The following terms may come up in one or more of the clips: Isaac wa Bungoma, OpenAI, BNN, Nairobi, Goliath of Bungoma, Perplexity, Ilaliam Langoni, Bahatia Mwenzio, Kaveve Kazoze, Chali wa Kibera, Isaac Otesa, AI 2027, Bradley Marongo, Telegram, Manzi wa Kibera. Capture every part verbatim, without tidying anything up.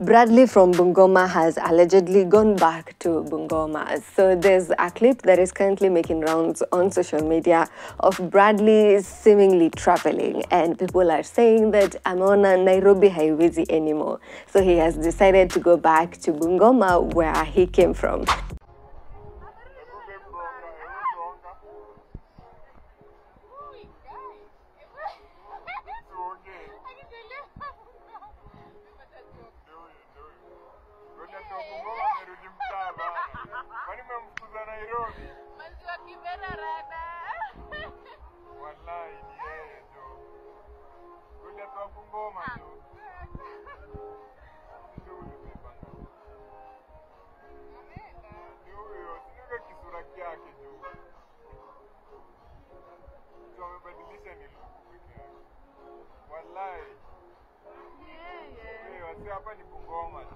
Bradley from Bungoma has allegedly gone back to Bungoma. So there's a clip that is currently making rounds on social media of Bradley seemingly traveling, and people are saying that ameona Nairobi haiwezi anymore. So he has decided to go back to Bungoma where he came from. Manzi wa Kibera rana. Wallahi yeye ndo. Goliath of Bungoma ndo.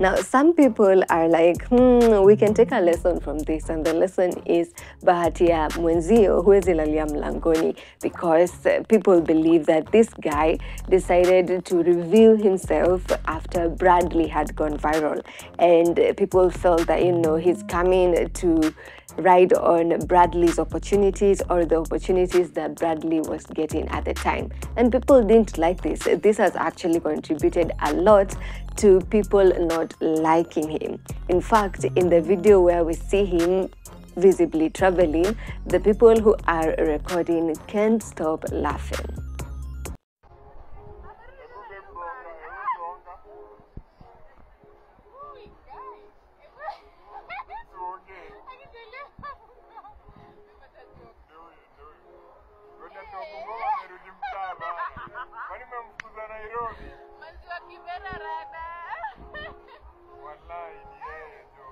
Now, some people are like, hmm, we can take a lesson from this. And the lesson is Bahatia Mwenzio, who is Ilaliam Langoni, because people believe that this guy decided to reveal himself after Bradley had gone viral. And people felt that, you know, he's coming to ride on Bradley's opportunities or the opportunities that Bradley was getting at the time. And people didn't like this. This has actually contributed a lot to people not liking him. In fact, in the video where we see him visibly traveling, the people who are recording can't stop laughing. Manzi wa Kibera rana. Wallahi yeye ndo.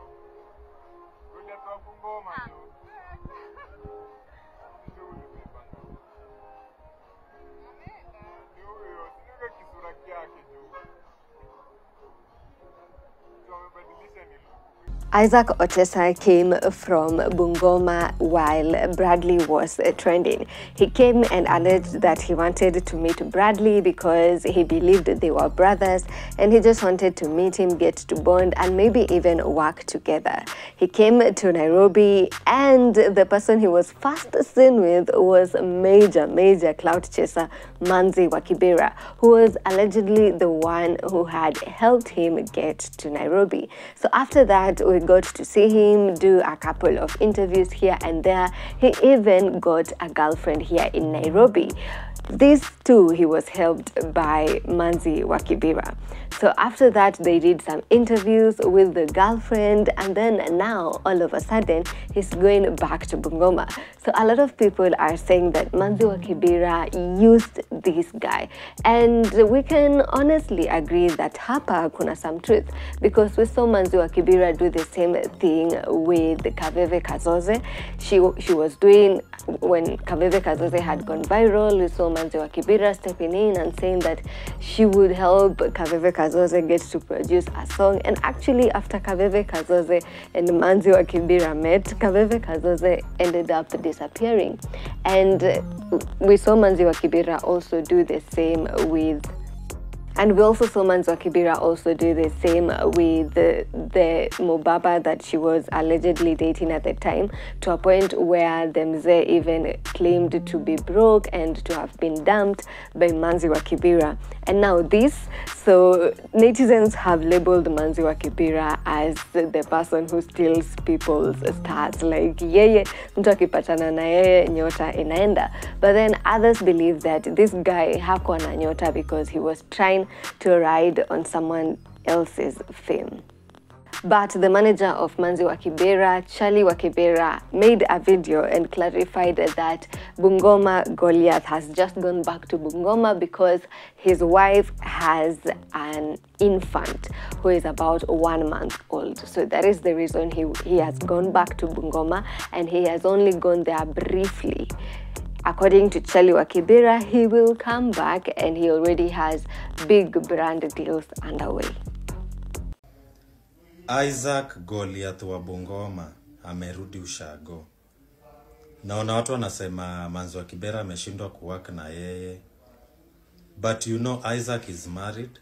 Goliath of Bungoma ndo. Isaac Otesa came from Bungoma while Bradley was trending. He came and alleged that he wanted to meet Bradley because he believed they were brothers, and he just wanted to meet him, get to bond, and maybe even work together. He came to Nairobi, and the person he was first seen with was major, major clout chaser Manzi wa Kibera, who was allegedly the one who had helped him get to Nairobi. So after that, we got to see him do a couple of interviews here and there. He even got a girlfriend here in Nairobi. This too, he was helped by Manzi wa Kibera. So after that, they did some interviews with the girlfriend, and then now all of a sudden he's going back to Bungoma. So a lot of people are saying that Manzi wa Kibera used this guy, and we can honestly agree that hapa kuna some truth, because we saw Manzi wa Kibera do the same thing with Kaveve Kazoze. She she was doing when Kaveve Kazoze had gone viral. We saw Manzi wa Kibera stepping in and saying that she would help Kaveve Kazoze Kazoze gets to produce a song. And actually, after Kaveve Kazoze and Manzi wa Kibera met, Kaveve Kazoze ended up disappearing, and we saw Manzi wa Kibera also do the same with and we also saw Manzi wa Kibera also do the same with the, the Mobaba that she was allegedly dating at the time, to a point where the Mzee even claimed to be broke and to have been dumped by Manzi wa Kibera. And now this, so netizens have labeled Manzi wa Kibera as the person who steals people's stars. Like, yeye, mtu akipatana na yeye, nyota inaenda. But then others believe that this guy hakuwa na nyota because he was trying to ride on someone else's fame. But the manager of Manzi wa Kibera, Chali wa Kibera, made a video and clarified that Bungoma Goliath has just gone back to Bungoma because his wife has an infant who is about one month old. So that is the reason he, he has gone back to Bungoma, and he has only gone there briefly. According to Chali wa Kibera, he will come back, and he already has big brand deals underway. Isaac Goliath wa Bungoma amerudi ushago. Naona watu wanasema Manzi wa Kibera ameshindwa kuwaka na yeye. But you know Isaac is married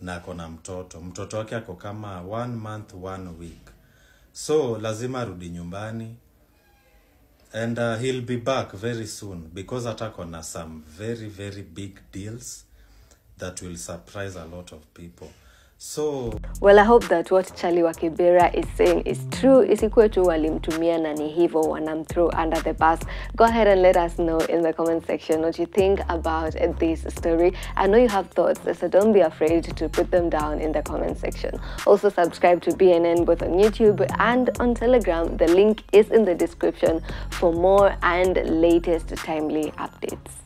na kona mtoto. Mtoto wake ako kama one month, one week. So lazima rudi nyumbani. And uh, he'll be back very soon because atakona some very, very big deals that will surprise a lot of people. So, well, I hope that what Chali wa Kibera is saying is true. Isikuwe tu walimtumia na ni hivyo wanamthrow under the bus. Go ahead and let us know in the comment section what you think about this story. I know you have thoughts, so don't be afraid to put them down in the comment section. Also, subscribe to B N N both on YouTube and on Telegram. The link is in the description for more and latest timely updates.